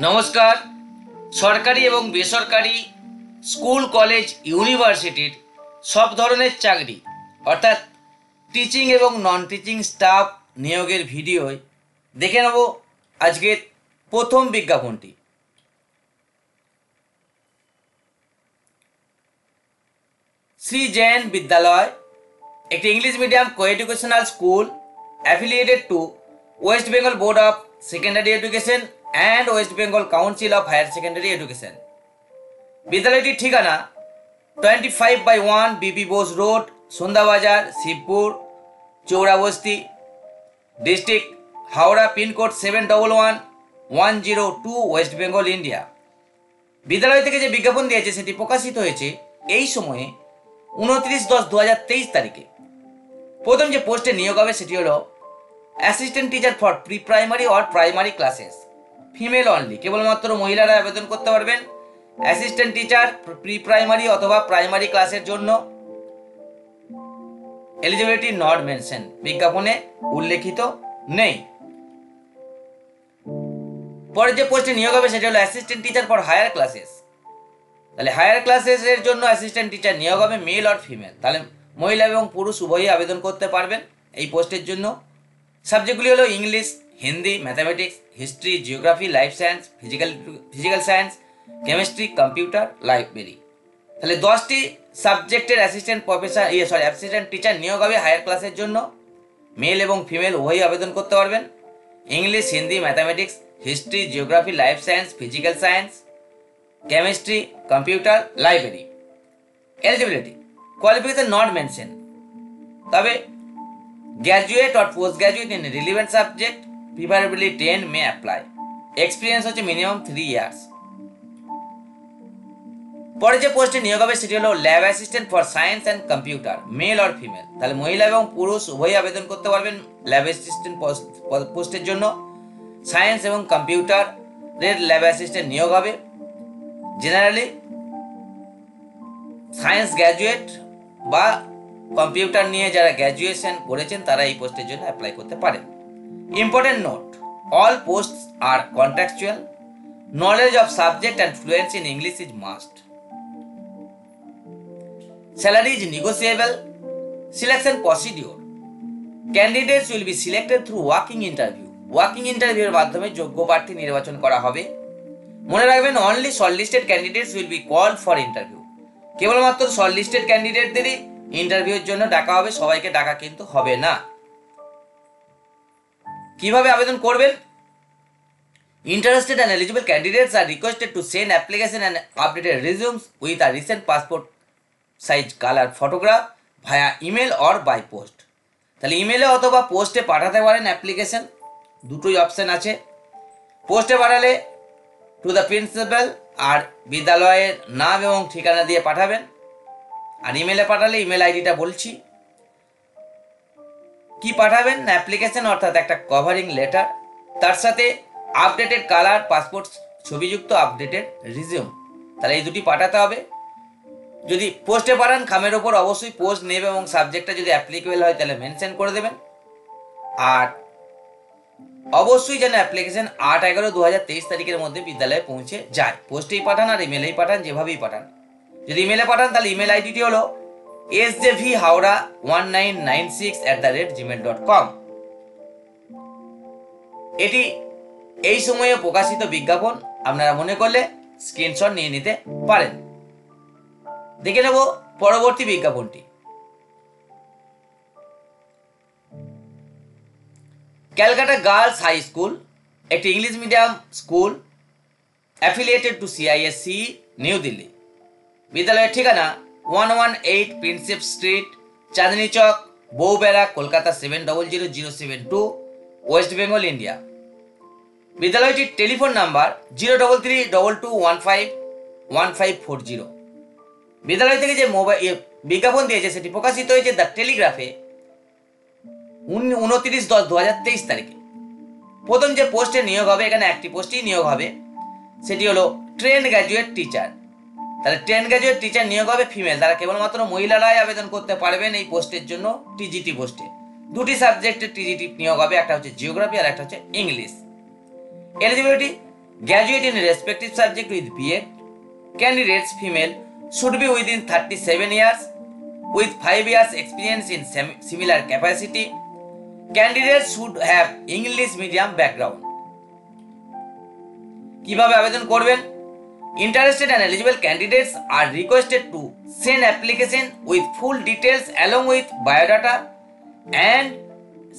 नमस्कार। सरकारी एवं बेसरकारी स्कूल कलेज यूनिवर्सिटी सब धरनेर चाकरी अर्थात टीचिंग एवं नन टीचिंग स्टाफ नियोगेर भिडियो देखे नेब। आजकेर प्रथम विज्ञापनटी सी जैन विद्यालय एक इंग्लिश मीडियम को educational school affiliated to West Bengal board of secondary education and West Bengal council of higher secondary education. विद्यालय ठिकाना 25/1 BP Bose road Sandhya Bazar Shibpur Chaura Basti district Howrah pin code 71110 West Bengal India. विद्यालय के विज्ञापन दिए से प्रकाशित होये 29/10/2023 तारीखे। प्रथम जो पोस्टे नियोग होबे सेटी हलो assistant teacher for pre primary और प्राइमारी क्लासेस फीमेल ओनली, केवलमात्र महिलारा आवेदन करते पारबेन। असिस्टेंट टीचर प्री प्राइमारी अथवा प्राइमारी क्लासेर जोन्नो एलिजिबिलिटी नट मेंशन विज्ञापने उल्लेखित नेই। পরের যে পোস্টে নিয়োগ হবে সেটি হলো assistant teacher for higher classes. তাহলে হায়ার ক্লাসেসের জন্য অ্যাসিস্ট্যান্ট টিচার নিয়োগ হবে মেল আর ফিমেল, তাহলে মহিলা এবং পুরুষ উভয়ই আবেদন করতে পারবেন এই পোস্টের জন্য। সাবজেক্টগুলি হলো English, Hindi, mathematics, history, geography, life science, physical science, chemistry, computer, library. তাহলে 10টি সাবজেক্টের অ্যাসিস্ট্যান্ট টিচার নিয়োগ হবে হায়ার ক্লাসের জন্য। মেল এবং ফিমেল উভয়ই আবেদন করতে পারবেন। English, Hindi, mathematics, history, geography, life science, physical science, chemistry, computer, library. Eligibility qualification not mention, तब ग्रेजुएट और post graduate in relevant subject preferably 10 में अप्लाई। एक्सपीरियंस होचे मिनिमम 3 years। पर जो पोस्टे नियोग होबे सेटी हलो lab assistant for science and computer male और फीमेल, ताहले महिला एवं पुरुष उभयई आवेदन करते पारबेन लैब असिस्टेंट पोस्टेर जोन्नो। साइंस एवं कंप्यूटर एर लैब असिस्टेंट नियोग होबे। जेनारेलि साइंस ग्रेजुएट बा कम्पिউটার নিয়ে যারা গ্র্যাজুয়েশন করেছেন তারা এই পোস্টের জন্য অ্যাপ্লাই করতে পারেন। Important note, all posts are contractual, knowledge of subject and fluency in English is must, salary is negotiable. Selection procedure, candidates will be selected through walking interview. Walking ইন্টারভিউর মাধ্যমে যোগ্য প্রার্থী নির্বাচন করা হবে। মনে রাখবেন only shortlisted candidates will be call for interview, কেবলমাত্র শর্টলিস্টেড ক্যান্ডিডেটদেরই ইন্টারভিউর জন্য ডাকা হবে, সবাইকে ডাকা কিন্তু হবে না। কিভাবে আবেদন করবেন? Interested and eligible candidates are requested to send application and updated resumes with a recent passport size colour photograph via email or by post. তাহলে ইমেলে অথবা পোস্টে পাঠাতে পারেন অ্যাপ্লিকেশন, দুটোই অপশান আছে। পোস্টে পাঠালে टू द प्रिंसिपल और विद्यालय नाम एवं ठिकाना दिए पाठाबेन, और इमेले पाठाले इमेल आईडी बोलछी कि पाठाबेन एप्लीकेशन अर्थात एक कवरिंग लेटर तार साथे आपडेटेड कलर पासपोर्ट छवियुक्त आपडेटेड रिज्यूम, ताहले दुटी पाठाते होबे। यदि पोस्टे पाठान खामेर ओपर अवश्य पोस्ट नेम एवं सबजेक्टटा यदि एप्लीकेबल हय ताहले मेंशन करे देबेन। और অবশ্যই যেন অ্যাপ্লিকেশন 8/11/2023 তারিখের মধ্যে বিদ্যালয়ে পৌঁছে যায়। পোস্টেই পাঠান আর ইমেলেই পাঠান, যেভাবেই পাঠান। যদি ইমেলে পাঠান তাহলে ইমেল আইডিটি হলো sjvhaura1996@gmail.com। এটি এই সময়ে প্রকাশিত বিজ্ঞাপন, আপনারা মনে করলে স্ক্রিনশট নিয়ে নিতে পারেন। দেখে নেব পরবর্তী বিজ্ঞাপনটি। कलकत्ता गर्ल्स हाई स्कूल एक English medium school affiliated to CISC New Delhi. विद्यालय ठिकाना 118 प्रिंसेप स्ट्रीट चांदनी चौक बोबेरा कलकत्ता 700072 वेस्ट बेंगल इंडिया। विद्यालय की टेलीफोन नम्बर 03322151540। विद्यालय मोबाइल विज्ञापन दिए प्रकाशित हो द टेलिग्राफे 29/10/2023 তারিখে। প্রথম যে পোস্টে নিয়োগ হবে, এখানে একটি পোস্টেই নিয়োগ হবে, সেটি হলো ট্রেন গ্র্যাজুয়েট টিচার। তাহলে ট্রেন গ্র্যাজুয়েট টিচার নিয়োগ হবে ফিমেল, তারা কেবলমাত্র মহিলারাই আবেদন করতে পারবেন এই পোস্টের জন্য। টিজিটি পোস্টে দুটি সাবজেক্টে টিজিটি নিয়োগ হবে, একটা হচ্ছে জিওগ্রাফি আর একটা হচ্ছে English. Eligibility Graduate in respective subject with B.Ed. Candidates female should be within 37 years with 5 years experience in similar capacity. Candidates should have English medium background. কিভাবে আবেদন করবেন? Interested and eligible candidates are requested to send application with full details along with biodata and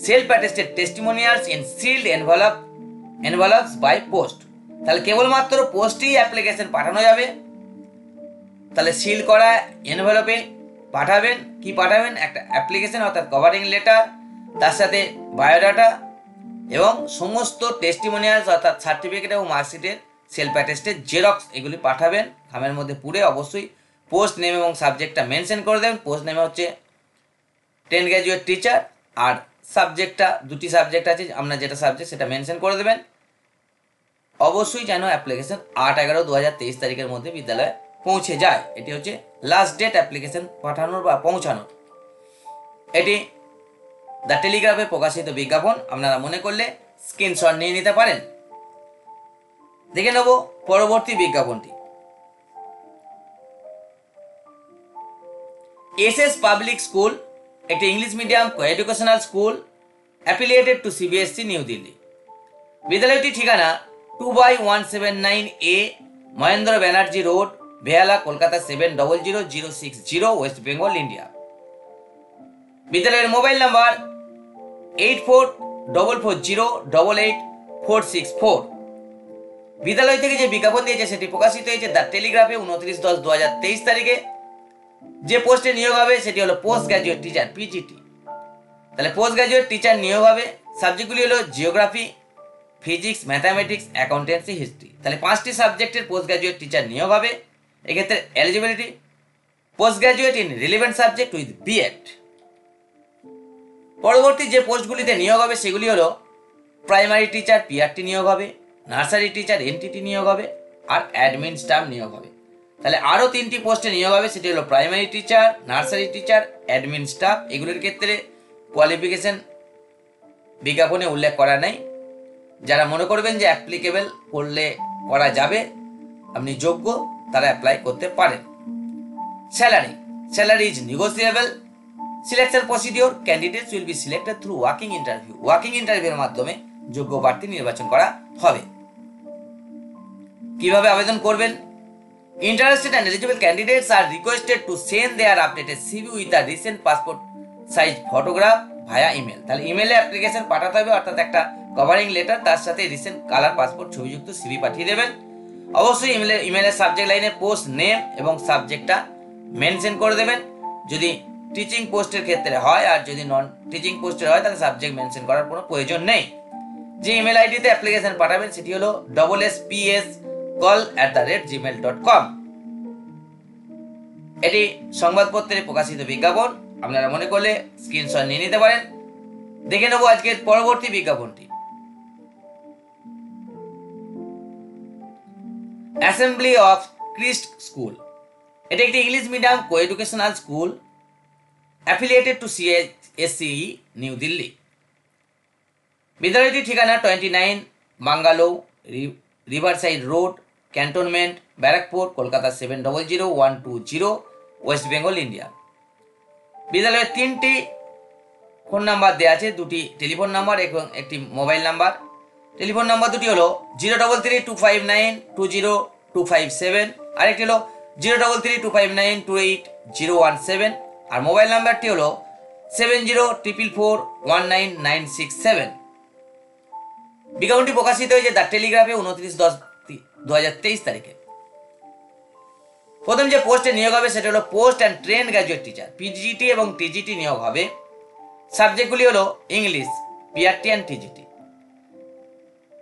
self-attested testimonials in sealed envelopes by post. তাহলে কেবলমাত্র পোস্টেই application পাঠানো যাবে। তাহলে seal করা এনভেলপে পাঠাবেন। কি পাঠাবেন? একটা অ্যাপ্লিকেশন অর্থাৎ কভারিং লেটার, তার সাথে বায়োডাটা এবং সমস্ত টেস্টিমোনিয়ালস অর্থাৎ সার্টিফিকেট এবং মার্কশিটের সেলফ অ্যাটেস্টেড জেরক্স এগুলি পাঠাবেন। খামের মধ্যে পুড়ে অবশ্যই পোস্ট নেম এবং সাবজেক্টটা মেনশন করে দেবেন। পোস্ট নেমে হচ্ছে 10 গ্র্যাজুয়েট টিচার, আর সাবজেক্টটা দুটি সাবজেক্ট আছে, আপনার যেটা সাবজেক্ট সেটা মেনশন করে দেবেন। অবশ্যই যেন অ্যাপ্লিকেশন 8/11/2023 তারিখের মধ্যে বিদ্যালয়ে পৌঁছে যায়। এটি হচ্ছে লাস্ট ডেট অ্যাপ্লিকেশন পাঠানোর বা পৌঁছানোর। এটি দ্য টেলিগ্রাফে প্রকাশিত বিজ্ঞাপন, আপনারা মনে করলে স্ক্রিনশট নিয়ে নিতে পারেন। দেখে নেব পরবর্তী বিজ্ঞাপনটি। এসএস পাবলিক স্কুল একটি English medium educational school affiliated to CBSE New Delhi. বিদ্যালয়টির ঠিকানা 2/179A Mahendra Banerjee road Behala Kolkata 700060 West Bengal India. विद्यालय मोबाइल नंबर 8444088464। विद्यालय থেকে যে বিজ্ঞাপন দিয়েছে সেটি প্রকাশিত হয়েছে দ্য টেলিগ্রাফে 29/10/2023 তারিখে। যে পোস্টে নিয়োগ হবে সেটি হলো পোস্ট গ্র্যাজুয়েট টিচার পিজিটি। তাহলে পোস্ট গ্র্যাজুয়েট টিচার নিয়োগ হবে, সাবজেক্টগুলি হলো geography, physics, mathematics, accountancy, history. তাহলে 5টি সাবজেক্টের পোস্ট গ্র্যাজুয়েট টিচার নিয়োগ হবে। এক্ষেত্রে eligibility post graduate in relevant subject with BEd. পরবর্তী যে পোস্টগুলিতে নিয়োগ হবে সেগুলি হলো প্রাইমারি টিচার পিআরটি নিয়োগ হবে, নার্সারি টিচার এনটিটি নিয়োগ হবে, আর অ্যাডমিন স্টাফ নিয়োগ হবে। তাহলে আরও 3টি পোস্টে নিয়োগ হবে, সেটি হলো primary teacher, nursery teacher, admin staff. এগুলির ক্ষেত্রে কোয়ালিফিকেশন বিজ্ঞাপনে উল্লেখ করা নেই। যারা মনে করবেন যে অ্যাপ্লিকেবল করলে করা যাবে, আপনি যোগ্য, তারা অ্যাপ্লাই করতে পারেন। Salary is negotiable. Selection procedure candidates will be selected through walking interview. Walking ইন্টারভিউর মাধ্যমে যোগ্য প্রার্থী নির্বাচন করা হবে। কিভাবে আবেদন করবেন? Interested and eligible candidates are requested to send their updated CV with a recent passport size photograph via email. তাহলে ইমেলে অ্যাপ্লিকেশন পাঠাতে হবে, অর্থাৎ একটা কভারিং লেটার, তার সাথে রিসেন্ট কালার পাসপোর্ট ছবিযুক্ত সিভি পাঠিয়ে দেবেন। অবশ্যই ইমেলের সাবজেক্ট লাইনে পোস্ট নেম এবং সাবজেক্টটা মেনশন করে দেবেন যদি টিচিং পোস্টের ক্ষেত্রে হয়, আর যদি নন টিচিং পোস্টের হয় তাহলে সাবজেক্ট মেনশন করার কোনো প্রয়োজন নেই। যে ইমেল আইডিতে অ্যাপ্লিকেশন পাঠাবেন সেটি হলো ps@gmail.com। এটি সংবাদপত্রে প্রকাশিত বিজ্ঞাপন, আপনারা মনে করলে স্ক্রিনশট নিয়ে নিতে পারেন। দেখে নেব আজকের পরবর্তী বিজ্ঞাপনটি। এসেম্বলি অফ ক্রাইস্ট স্কুল এটি একটি English medium coeducational school affiliated to CISC New Delhi. বিদ্যালয়টির ঠিকানা 29 bungalow riverside road, cantonment, Barrackpore, Kolkata 700120 West Bengal India. বিদ্যালয়ের 3টি ফোন নাম্বার দেওয়া আছে, 2টি টেলিফোন নাম্বার এবং একটি মোবাইল নাম্বার। টেলিফোন নাম্বার দুটি হলো 03325920257, আরেকটি হলো 03325928017, আর মোবাইল নাম্বারটি হলো 7044419967। বিজ্ঞাপনটি প্রকাশিত হয়েছে দ্য টেলিগ্রাফে 29/10/2023 তারিখে। প্রথম যে পোস্টে নিয়োগ হবে সেটা হলো post and train graduate teacher PGT এবং টিজিটি নিয়োগ হবে। সাবজেক্টগুলি হলো English, PRT and TGT,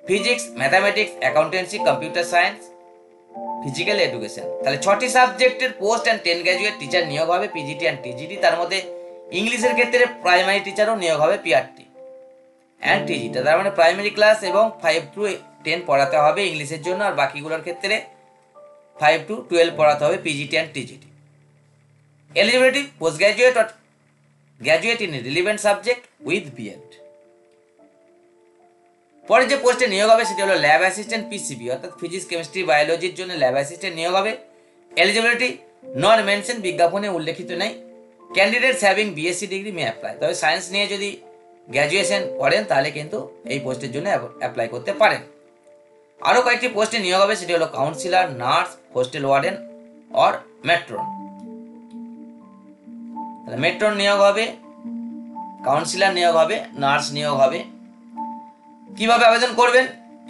physics, mathematics, accountancy, computer science, physical education. তাহলে 6টি সাবজেক্টের পোস্ট অ্যান্ড 10 গ্র্যাজুয়েট টিচার নিয়োগ হবে পিজিটি অ্যান্ড টিজিটি। তার মধ্যে ইংলিশের ক্ষেত্রে প্রাইমারি টিচারও নিয়োগ হবে পিআরটি অ্যান্ড টিজিটি। তার মানে প্রাইমারি ক্লাস এবং 5-10 পড়াতে হবে ইংলিশের জন্য, আর বাকিগুলোর ক্ষেত্রে 5-12 পড়াতে হবে PGT and TGT. Eligibility post graduate or graduate in relevant subject with BEd. পরে যে পোস্টে নিয়োগ হবে সেটি হলো ল্যাব অ্যাসিস্ট্যান্ট পিসিবি অর্থাৎ ফিজিক্স কেমিস্ট্রি বায়োলজির জন্য ল্যাব অ্যাসিস্ট্যান্ট নিয়োগ হবে। এলিজিবিলিটি নন মেনশন, বিজ্ঞাপনে উল্লেখিত নেই। Candidates having BSc degree may apply, তবে সায়েন্স নিয়ে যদি গ্র্যাজুয়েশন করেন তাহলে কিন্তু এই পোস্টের জন্য অ্যাপ্লাই করতে পারেন। আরও কয়েকটি পোস্টে নিয়োগ হবে সেটি হলো কাউন্সিলার, নার্স, হোস্টেল ওয়ার্ডেন আর মেট্রন। তাহলে মেট্রন নিয়োগ হবে, কাউন্সিলার নিয়োগ হবে, নার্স নিয়োগ হবে। কিভাবে আবেদন করবেন?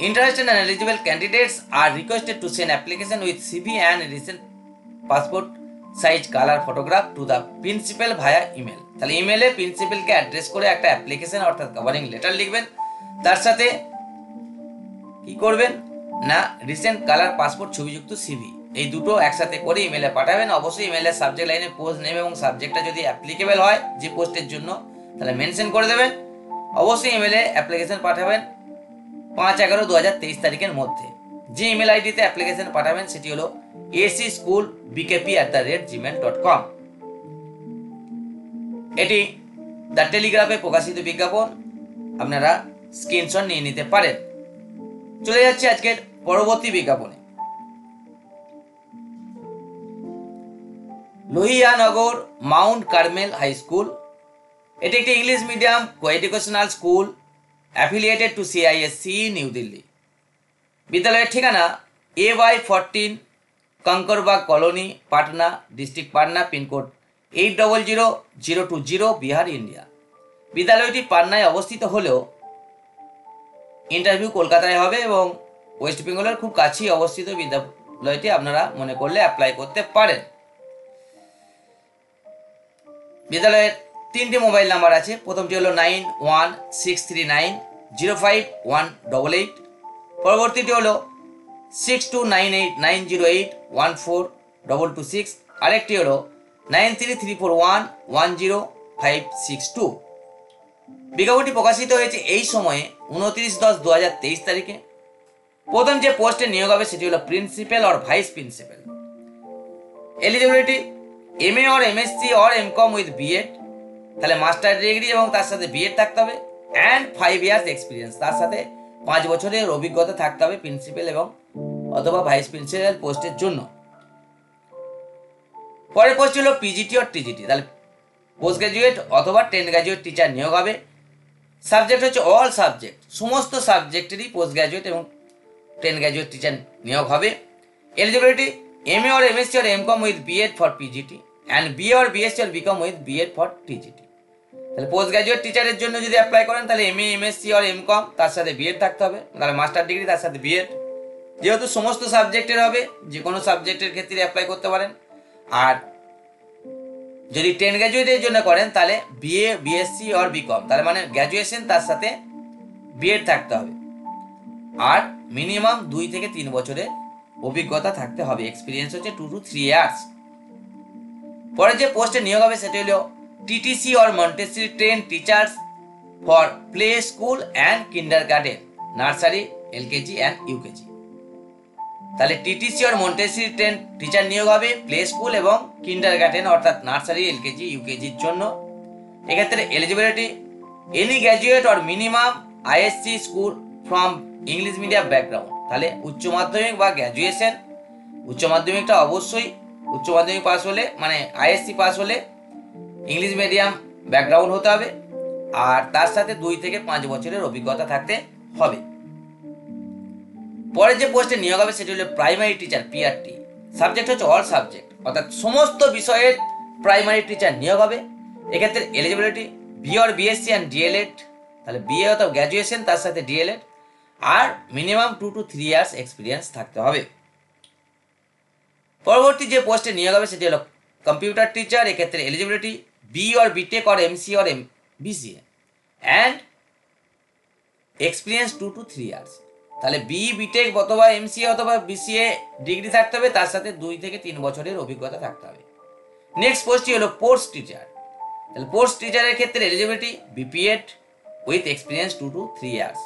Interested and eligible candidates are requested to send application with CV and recent passport size colour photograph to the principal via email. তাহলে ইমেলে প্রিন্সিপালকে অ্যাড্রেস করে একটা অ্যাপ্লিকেশন অর্থাৎ কভারিং লেটার লিখবেন। তার সাথে কি করবেন না রিসেন্ট কালার পাসপোর্ট ছবিযুক্ত সিভি, এই দুটো একসাথে করে ইমেলে পাঠাবেন। অবশ্যই ইমেলের সাবজেক্ট লাইনে পোস্ট নেম এবং সাবজেক্টটা যদি অ্যাপ্লিকেবল হয় যে পোস্টের জন্য তাহলে মেনশন করে দেবেন। অবশ্যই ইমেলে অ্যাপ্লিকেশন পাঠাবেন 5/11/2023 তারিখের মধ্যে। যে ইমেল আইডিতে অ্যাপ্লিকেশন পাঠাবেন সেটি হলো ac@bkp@gmail.com। এটি দ্য টেলিগ্রাফে প্রকাশিত বিজ্ঞাপন, আপনারা স্ক্রিনশট নিয়ে নিতে পারেন। চলে যাচ্ছে আজকের পরবর্তী বিজ্ঞাপনে। Lohia Nagar Mount Carmel High School, এটি একটি English medium co educational school affiliated to CISC New Delhi. বিদ্যালয়ের ঠিকানা AY14 Kankarbagh colony Patna, district Patna, pincode 800020 Bihar, India. विद्यालयটি পাটনায় অবস্থিত হলেও ইন্টারভিউ কলকাতায় হবে এবং ওয়েস্ট বেঙ্গলের খুব কাছেই অবস্থিত বিদ্যালয়টি আপনারা মনে করলে অ্যাপ্লাই করতে পারেন। বিদ্যালয়ের 3টি মোবাইল নাম্বার আছে, প্রথমটি হলো 9163905188, পরবর্তীটি হলো 629890814226, আরেকটি হলো 9334110562। বিজ্ঞাপনটি প্রকাশিত হয়েছে এই সময়ে 29/10/2023 তারিখে। প্রথম যে পোস্টে নিয়োগ হবে সেটি হলো প্রিন্সিপাল আর ভাইস প্রিন্সিপাল। এলিজিবিলিটি MA আর MSc আর MCom উইথ BEd, তাহলে মাস্টার ডিগ্রি এবং তার সাথে BEd থাকতে হবে, অ্যান্ড 5 years এক্সপিরিয়েন্স, তার সাথে 5 বছরের অভিজ্ঞতা থাকতে হবে প্রিন্সিপাল এবং অথবা ভাইস প্রিন্সিপাল পোস্টের জন্য। পরের পোস্ট হলো PGT আর TGT, তাহলে পোস্ট গ্রাজুয়েট অথবা 10th গ্রাজুয়েট টিচার নিয়োগ হবে। সাবজেক্ট হচ্ছে অল সাবজেক্ট, সমস্ত সাবজেক্টেরই পোস্ট গ্রাজুয়েট এবং 10th গ্রাজুয়েট টিচার নিয়োগ হবে। এলিজিবিলিটি MA আর MSc আর MCom with BEd for PGT and BA or BSc or BCom with BEd for TGT। তাহলে পোস্ট গ্রাজুয়েট টিচারের জন্য যদি অ্যাপ্লাই করেন তাহলে MA MSc or MCom তার সাথে BEd থাকতে হবে, তাহলে মাস্টার ডিগ্রি তার সাথে BEd, যেহেতু সমস্ত সাবজেক্টের হবে যে কোনো সাবজেক্টের ক্ষেত্রে অ্যাপ্লাই করতে পারেন। আর যদি 10th গ্রাজুয়েটের জন্য করেন তাহলে BA BSc or BCom, তাহলে মানে গ্র্যাজুয়েশন তার সাথে BEd থাকতে হবে আর মিনিমাম 2 থেকে 3 বছরের অভিজ্ঞতা থাকতে হবে। এক্সপিরিয়েন্স হচ্ছে 2 to 3 years। পরে যে পোস্টে নিয়োগ হবে সেটি হলো TTC আর Montessori train teachers for play school and kindergarten, nursery, LKG and UKG। তাহলে TTC আর মন্টেসরি ট্রেন টিচার নিয়োগ হবে প্লে স্কুল এবং কিন্ডারগার্টেন অর্থাৎ নার্সারি, LKG, UKGর জন্য। এক্ষেত্রে eligibility any graduate or minimum ISC school from English medium background, তাহলে উচ্চ মাধ্যমিক বা গ্র্যাজুয়েশন, উচ্চ মাধ্যমিকটা অবশ্যই উচ্চ মাধ্যমিক পাস হলে মানে ISC পাস হলে ইংলিশ মিডিয়াম ব্যাকগ্রাউন্ড হতে হবে আর তার সাথে 2 থেকে 5 বছরের অভিজ্ঞতা থাকতে হবে। পরে যে পোস্টে নিয়োগ হবে সেটি হলো প্রাইমারি টিচার PRT, সাবজেক্ট হচ্ছে অল সাবজেক্ট অর্থাৎ সমস্ত বিষয়ের প্রাইমারি টিচার নিয়োগ হবে। এক্ষেত্রে এলিজিবিলিটি BA আর BSc অ্যান্ড DLED, তাহলে BA অথবা গ্র্যাজুয়েশন তার সাথে DLED আর মিনিমাম 2 to 3 years এক্সপিরিয়েন্স থাকতে হবে। পরবর্তী যে পোস্টে নিয়োগ হবে সেটি হলো কম্পিউটার টিচার। এক্ষেত্রে এলিজিবিলিটি BE আর BTech আর MC আর BCA and experience 2 to 3 years, তাহলে BE BTech অথবা MCA অথবা BCA ডিগ্রি থাকতে হবে, তার সাথে 2 থেকে 3 বছরের অভিজ্ঞতা থাকতে হবে। নেক্সট পোস্টটি হলো পোস্ট টিচার। তাহলে পোস্ট টিচারের ক্ষেত্রে eligibility BPEd with experience 2 to 3 years,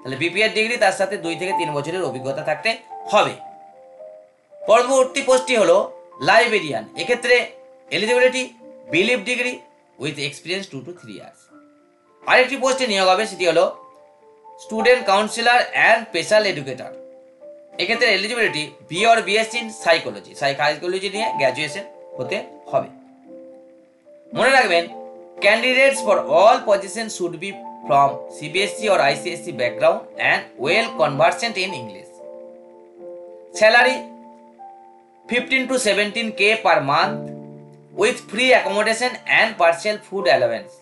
তাহলে BPEd ডিগ্রি তার সাথে 2 থেকে 3 বছরের অভিজ্ঞতা থাকতে হবে। পরবর্তী পোস্টটি হলো লাইব্রেরিয়ান। এক্ষেত্রে eligibility BLib degree with experience 2 to 3 years। আরেকটি পোস্টে নিয়োগ হবে সেটি হলো student counsellor and special educator. एक क्षेत्र में eligibility B or BSc in psychology psychology নিয়ে গ্র্যাজুয়েশন होते হবে। মনে রাখবেন candidates for all position should be from CBSE or ICSE background and well conversant in English. Salary 15 to 17K per month with free accommodation and partial food allowance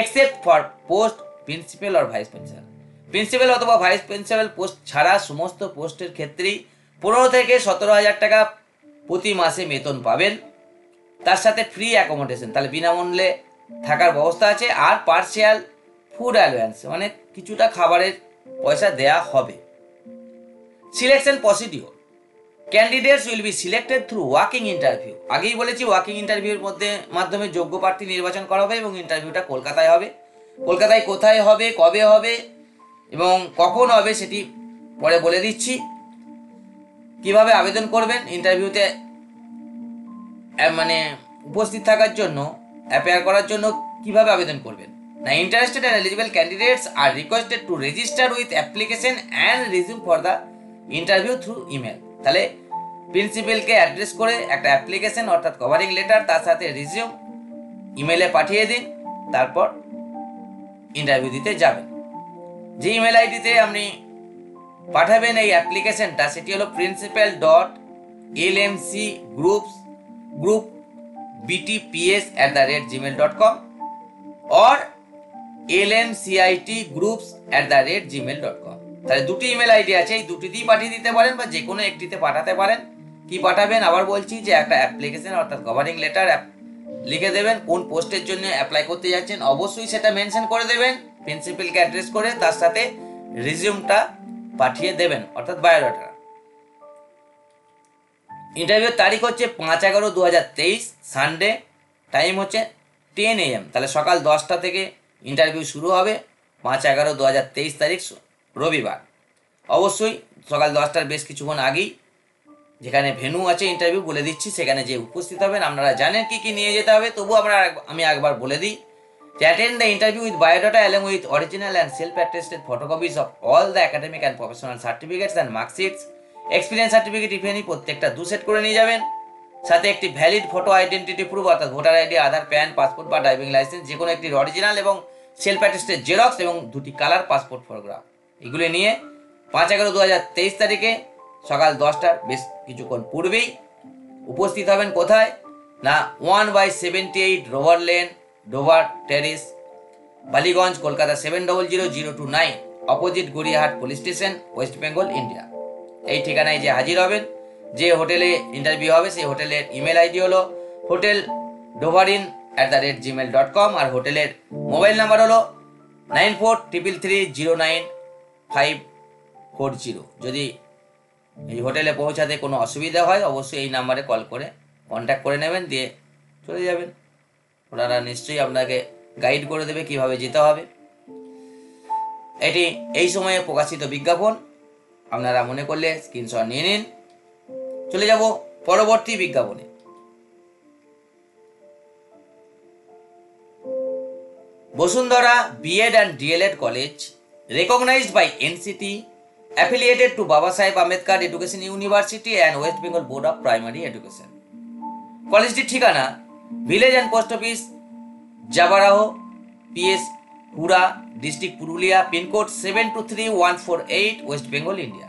except for post principal or vice principal। Principal অথবা vice principal post ছাড়া সমস্ত পোস্টের ক্ষেত্রেই 15 থেকে 17,000 টাকা প্রতি মাসে বেতন পাবেন, তার সাথে ফ্রি অ্যাকোমোডেশন তাহলে বিনামূল্যে থাকার ব্যবস্থা আছে আর পার্সিয়াল ফুড অ্যালাওয়েন্স মানে কিছুটা খাবারের পয়সা দেয়া হবে। Selection procedure candidates will be selected through walking interview. আগেই বলেছি ওয়াকিং ইন্টারভিউর মাধ্যমে যোগ্য প্রার্থী নির্বাচন করা হবে এবং ইন্টারভিউটা কলকাতায় হবে। কলকাতায় কোথায় হবে, কবে হবে এবং কখন হবে সেটি পরে বলে দিচ্ছি। কিভাবে আবেদন করবেন ইন্টারভিউতে মানে উপস্থিত থাকার জন্য অ্যাপিয়ার করার জন্য কিভাবে আবেদন করবেন না। Interested and eligible candidates are requested to register with application and resume for the interview through email. তাহলে প্রিন্সিপালকে অ্যাড্রেস করে একটা অ্যাপ্লিকেশন অর্থাৎ কভারিং লেটার তার সাথে রিজিউম ইমেলে পাঠিয়ে দিন, তারপর ইন্টারভিউ দিতে যাবেন। যে ইমেল আইডিতে আপনি পাঠাবেন এই অ্যাপ্লিকেশনটা সেটি হলো principal.lmcgroups@gmail.com or lmcitgroups@gmail.com। তাহলে দুটি ইমেল আইডি আছে, এই দুটিতেই পাঠিয়ে দিতে পারেন বা যে কোনো একটিতে পাঠাতে পারেন। কি পাঠাবেন আবার বলছি যে একটা অ্যাপ্লিকেশন অর্থাৎ কভারিং লেটার লিখে দেবেন, কোন পোস্টের জন্য অ্যাপ্লাই করতে যাচ্ছেন অবশ্যই সেটা মেনশন করে দেবেন, প্রিন্সিপালকে অ্যাড্রেস করে তার সাথে রিজিউমটা পাঠিয়ে দেবেন অর্থাৎ বায়োডাটা। ইন্টারভিউ তারিখ হচ্ছে 5/11/2023 সানডে, টাইম হচ্ছে 10 AM। তাহলে সকাল 10টা থেকে ইন্টারভিউ শুরু হবে 5/11/2023 তারিখ রবিবার। অবশ্যই সকাল 10টার বেশ কিছুক্ষণ আগেই যেখানে ভেন্যু আছে ইন্টারভিউ বলে দিচ্ছি, সেখানে যে উপস্থিত হবেন আপনারা জানেন কি কি নিয়ে যেতে হবে, তবু আমি একবার বলে দিই। To attend the interview with biodata along with original and self-attested photocopies of all the academic and professional certificates and mark sheets, experience certificate if any প্রত্যেকটা 2 সেট করে নিয়ে যাবেন, সাথে একটি ভ্যালিড ফটো আইডেন্টিটি প্রুফ অর্থাৎ voter ID, Aadhaar, PAN, passport বা driving licence যে কোনো একটি অরিজিনাল এবং self-attested জেরক্স এবং 2টি কালার পাসপোর্ট ফটোগ্রাফ এগুলো নিয়ে 5/11/2023 তারিখে সকাল 10টার বেশ কিছুক্ষণ পূর্বেই উপস্থিত হবেন। কোথায় না 1/78 Dover lane Dover terrace Ballygunge Calcutta 700029 opposite Gariahat police station waste Bengal India. এই ঠিকানায় যে হাজির হবেন যে হোটেলে ইন্টারভিউ হবে সেই হোটেলের ইমেল আইডি হলো hoteldovarin@gmail.com আর হোটেলের মোবাইল নাম্বার হলো 9433095540। যদি এই হোটেলে পৌঁছাতে কোনো অসুবিধা হয় অবশ্যই এই নাম্বারে কল করে কন্ট্যাক্ট করে নেবেন, দিয়ে চলে যাবেন। ওনারা নিশ্চয়ই আপনাকে গাইড করে দেবে কিভাবে যেতে হবে। এটি এই সময়ে প্রকাশিত বিজ্ঞাপন, আপনারা মনে করলে স্ক্রিনশট নিয়ে নিন। চলে যাব পরবর্তী বিজ্ঞাপনে। Basundhara B Ed and D.El.Ed college recognised by NCT affiliated to Baba Saheb Ambedkar education university and West Bengal board of primary education. কলেজটির ঠিকানা village and post office Jabra PS पूरा district Purulia pincode 723148 West Bengal India.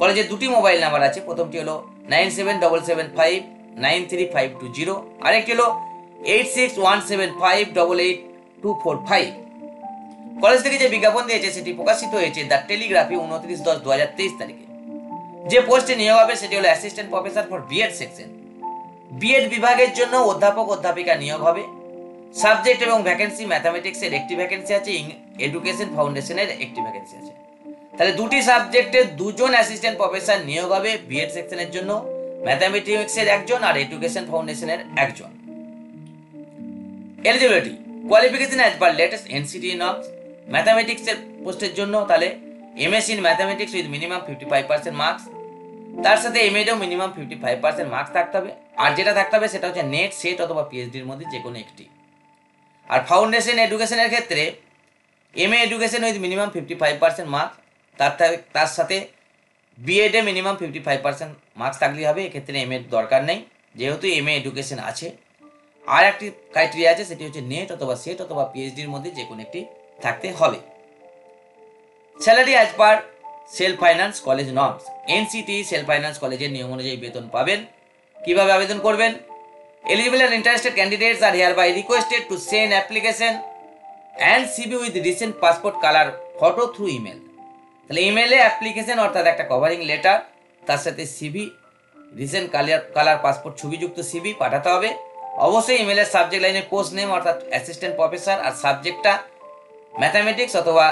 College दुटी मोबाइल नंबर आछे, प्रथमटी हलो 9777593520 और एक हलो 8617588245। कॉलेज थेके जे विज्ञापन दिएछे सेटी प्रकाशित होयेछे द टेलिग्राफी 29/10/2023 तारिखे। जे पोस्टे नियोग होबे सेटी हलो assistant professor for BEd section. B Ed বিভাগের জন্য অধ্যাপক অধ্যাপিকা নিয়োগ হবে। সাবজেক্ট এবং ভ্যাকেন্সি ম্যাথামেটিক্সের একটি ভ্যাকেন্সি আছে, এডুকেশন ফাউন্ডেশনের একটি ভ্যাকেন্সি আছে। তাহলে দুটি সাবজেক্টে দুজন অ্যাসিস্ট্যান্ট প্রফেসর নিয়োগ হবে বিএড সেকশনের জন্য, ম্যাথামেটিক্সের একজন আর এডুকেশন ফাউন্ডেশনের একজন। Eligibility qualification as per latest NCT norms. ম্যাথামেটিক্সের পোস্টের জন্য তাহলে MS in mathematics with minimum 55% marks, তার সাথে এমএডও মিনিমাম 55% মার্কস থাকতে হবে। আর যেটা থাকতে হবে সেটা হচ্ছে নেট, সেট অথবা পিএইচডির মধ্যে যে কোনো একটি। আর ফাউন্ডেশন এডুকেশনের ক্ষেত্রে M education with minimum 55% marks BEd minimum 55% marks থাকলেই হবে। एक क्षेत्र में एम एर दरकार नहीं जेहेतु एम एडुकेशन আছে। আর একটি ক্রাইটেরিয়া আছে সেটি হচ্ছে নেট অথবা সেট অথবা পিএইচডির মধ্যে যে কোনো একটি থাকতে হবে। Salary as per self finance college norms NCT self finance কলেজের নিয়ম অনুযায়ী বেতন পাবেন। কিভাবে আবেদন করবেন? Eligible and interested candidates are hereby requested to send application and CV with recent passport color photo through email। তাহলে ইমেলে অ্যাপ্লিকেশন অর্থাৎ একটা কভারিং লেটার তার সাথে CV recent color passport ছবিযুক্ত CV পাঠাতে হবে। অবশ্যই ইমেলের সাবজেক্ট লাইনে পোস্ট নেম অর্থাৎ অ্যাসিস্ট্যান্ট প্রফেসর আর সাবজেক্টটা ম্যাথমেটিক্স অথবা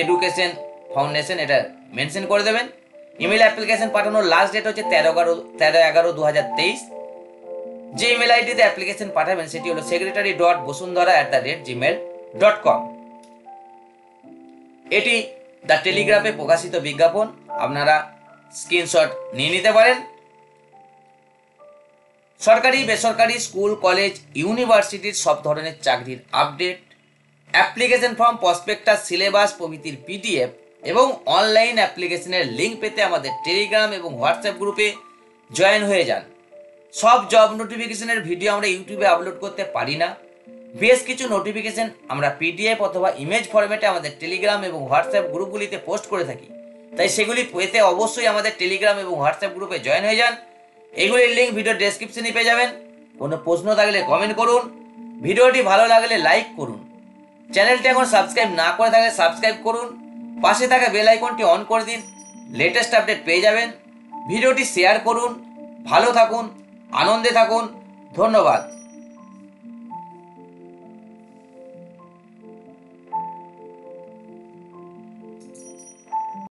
এডুকেশন ফাউন্ডেশন এটা মেনশন করে দেবেন। ইমেল অ্যাপ্লিকেশন পাঠানোর লাস্ট ডেট হচ্ছে 13/11/2023। যে ইমেল আইডিতে অ্যাপ্লিকেশন পাঠাবেন সেটি হলো secretary.basundhara@gmail.com। এটি দ্য টেলিগ্রাফে প্রকাশিত বিজ্ঞাপন, আপনারা স্ক্রিনশট নিয়ে নিতে পারেন। সরকারি বেসরকারি স্কুল কলেজ ইউনিভার্সিটির সব ধরনের চাকরির update, application form, prospectus, syllabus প্রভৃতির PDF এবং অনলাইন অ্যাপ্লিকেশনের লিঙ্ক পেতে আমাদের টেলিগ্রাম এবং হোয়াটসঅ্যাপ গ্রুপে জয়েন হয়ে যান। সব জব নোটিফিকেশনের ভিডিও আমরা ইউটিউবে আপলোড করতে পারি না, বেশ কিছু নোটিফিকেশন আমরা PDF অথবা ইমেজ ফরম্যাটে আমাদের টেলিগ্রাম এবং হোয়াটসঅ্যাপ গ্রুপগুলিতে পোস্ট করে থাকি, তাই সেগুলি পেতে অবশ্যই আমাদের টেলিগ্রাম এবং হোয়াটসঅ্যাপ গ্রুপে জয়েন হয়ে যান। এগুলির লিঙ্ক ভিডিও ডেসক্রিপশনে পেয়ে যাবেন। কোনো প্রশ্ন থাকলে কমেন্ট করুন, ভিডিওটি ভালো লাগলে লাইক করুন, চ্যানেলটি এখন সাবস্ক্রাইব না করে থাকলে সাবস্ক্রাইব করুন, পাশে থাকা বেল আইকনটি অন করে দিন, লেটেস্ট আপডেট পেয়ে যাবেন। ভিডিওটি শেয়ার করুন। ভালো থাকুন, আনন্দে থাকুন, ধন্যবাদ।